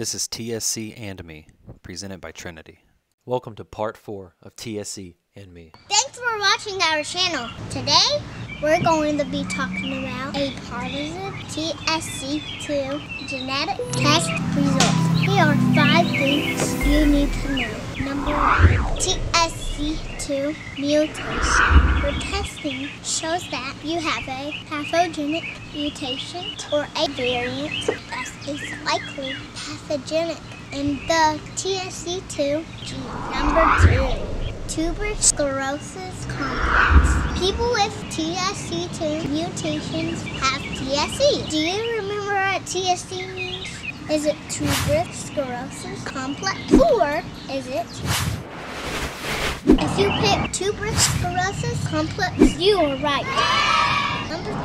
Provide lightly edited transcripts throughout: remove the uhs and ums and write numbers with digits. This is TSC and Me, presented by Trinity. Welcome to part 4 of TSC and Me. Thanks for watching our channel. Today, we're going to be talking about a partisan TSC2 genetic test results. Here are 5 things you need to know. Number 1, TSC2 mutation. Your testing shows that you have a pathogenic mutation or a variant that is likely pathogenic in the TSC2 gene. Number 2, Tuberous Sclerosis Complex. People with TSC2 mutations have TSC. Do you remember what TSC means? Is it Tuberous Sclerosis Complex or is it? If you pick Tuberous Sclerosis Complex, you are right. Number 3,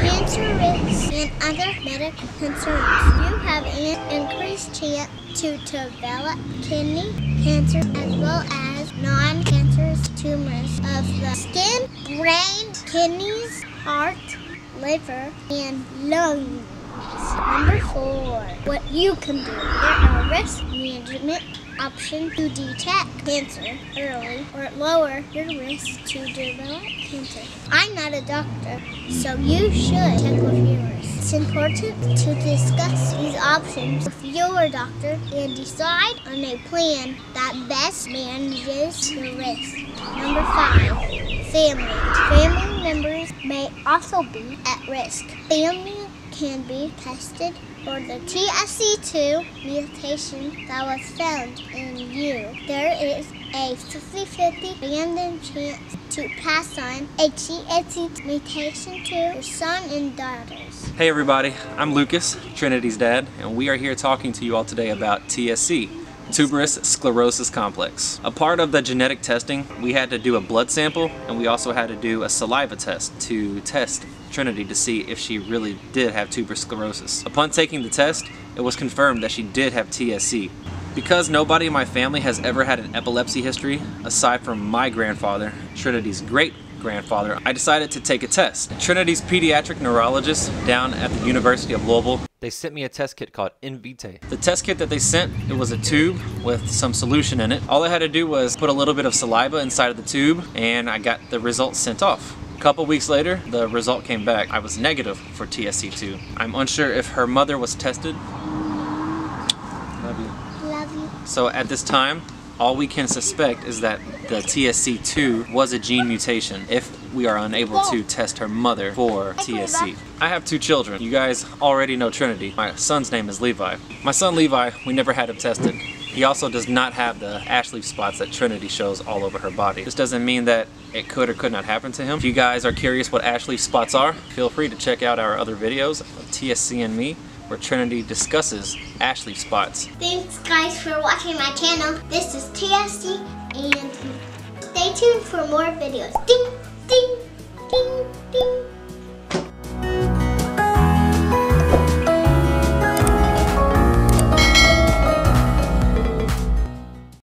cancer risks and other medical concerns. You have an increased chance to develop kidney cancer as well as non-cancerous tumors of the skin, brain, kidneys, heart, liver, and lungs. Number 4, what you can do. There are risk management options to detect cancer early or lower your risk to develop cancer. I'm not a doctor, so you should check with yours. It's important to discuss these options with your doctor and decide on a plan that best manages your risk. Number 5, family. Family members may also be at risk. Family can be tested for the TSC2 mutation that was found in you. There is a 50-50 random chance to pass on a TSC mutation to your son and daughters. Hey everybody, I'm Lucas, Trinity's dad, and we are here talking to you all today about TSC, Tuberous Sclerosis Complex. A part of the genetic testing, we had to do a blood sample and we also had to do a saliva test to test Trinity to see if she really did have tuberous sclerosis. Upon taking the test, it was confirmed that she did have TSC. Because nobody in my family has ever had an epilepsy history, aside from my grandfather, Trinity's great-grandfather, I decided to take a test. Trinity's pediatric neurologist down at the University of Louisville, they sent me a test kit called Invitae. The test kit that they sent, it was a tube with some solution in it. All I had to do was put a little bit of saliva inside of the tube and I got the results sent off. A couple weeks later, the result came back. I was negative for TSC2. I'm unsure if her mother was tested. Love you. Love you. So at this time, all we can suspect is that the TSC2 was a gene mutation if we are unable to test her mother for TSC. I have 2 children. You guys already know Trinity. My son's name is Levi. My son Levi, we never had him tested. He also does not have the ash leaf spots that Trinity shows all over her body. This doesn't mean that it could or could not happen to him. If you guys are curious what ash leaf spots are, feel free to check out our other videos of TSC and Me, where Trinity discusses ash leaf spots. Thanks guys for watching my channel. This is TSC and Me. Stay tuned for more videos. Ding, ding, ding, ding.